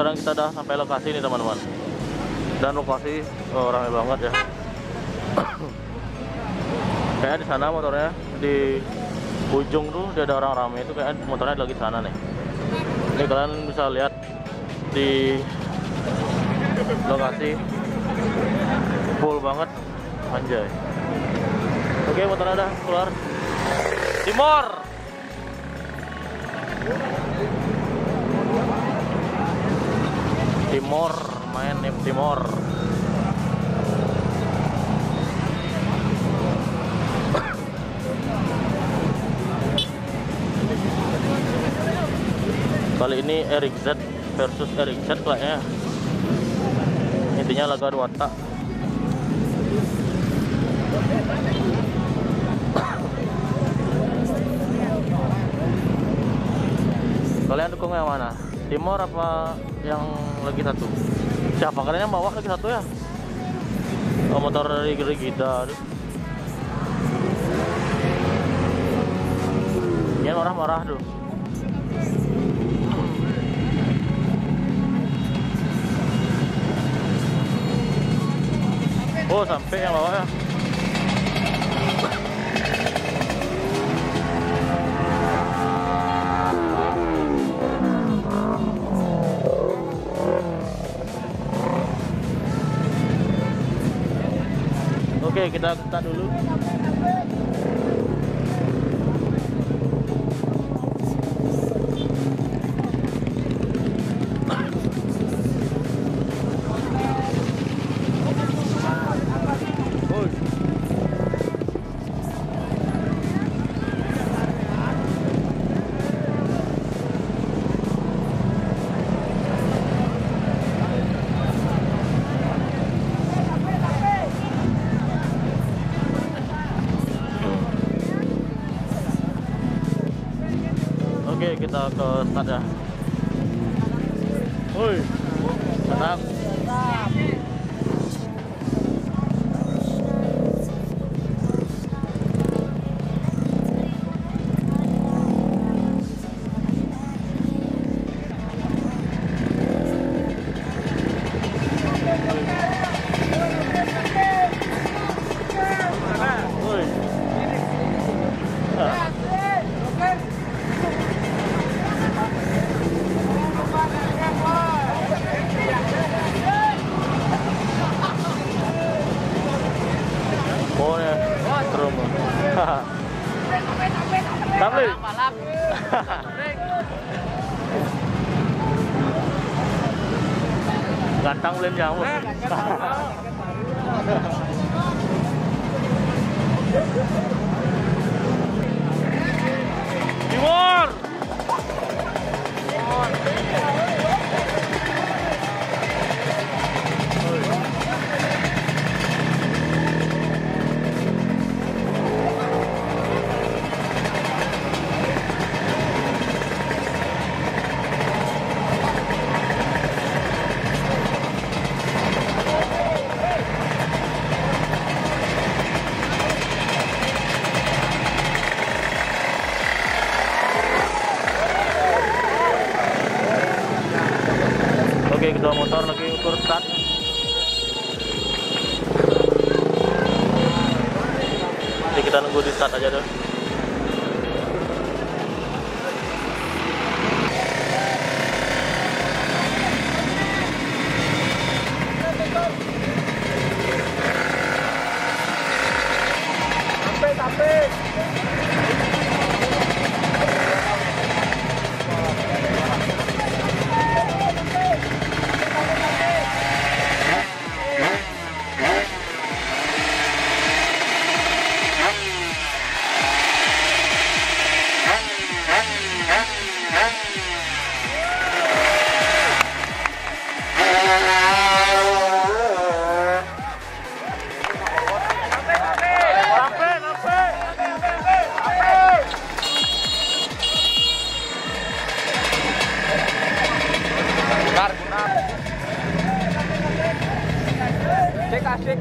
sekarang kita udah sampai lokasi nih teman-teman. Dan lokasi ramai banget ya. Kayak di sana motornya di ujung tuh dia ada orang ramai, itu kayak motornya lagi di sana nih. Ini kalian bisa lihat di lokasi full banget, anjay. Oke, motornya udah keluar. Timor. Timor, main nih Timor. Kali ini RXZ versus RXZ kayaknya. Intinya laga dua tak. Kalian dukung yang mana? Timor apa yang lagi satu? Siapa kalian yang bawa lagi satu ya? Oh, motor dari Gerigida. Ini marah-marah tuh. Oh, sampai yang bawa ya. Oke, kita ketat dulu. Oke, kita ke start ya. Woi, mantap. Malap. Gantang lên nhau rồi. Timor. Oke, kedua motor lagi ukur start. Jadi kita nunggu di start aja tuh. Asik.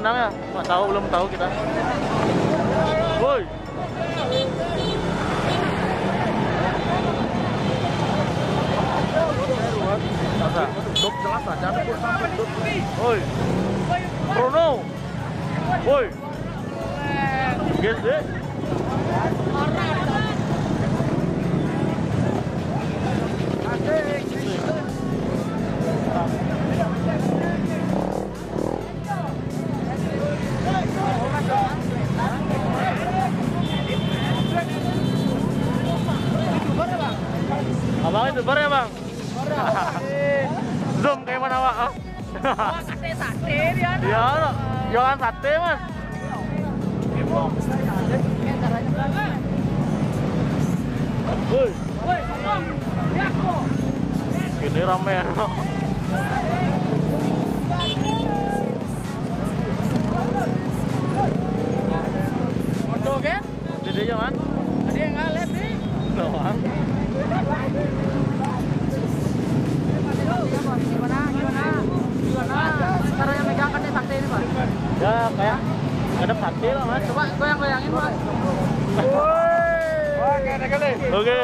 menang ya? Nggak tahu, belum tahu kita. Woi. Woi. Chrono. Woi. Gede. Abang itu bar ya bang? Zoom kayak mana bang? Sate dia. Ya, jualan sate mas. Woi, woi, ini ramai ya. Mondo kan? Jadi jangan. Ada yang ngalet nih. Doang. Gimana? Caranya megangkan nih sakti ini pak? Ya kayak ngadep sakti lah mas. Coba goyang-goyangin mas. Oke,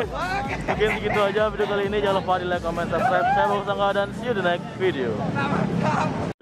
mungkin segitu aja video kali ini. Jangan lupa di like, comment, subscribe. Saya Bagus Angga dan see you di next video.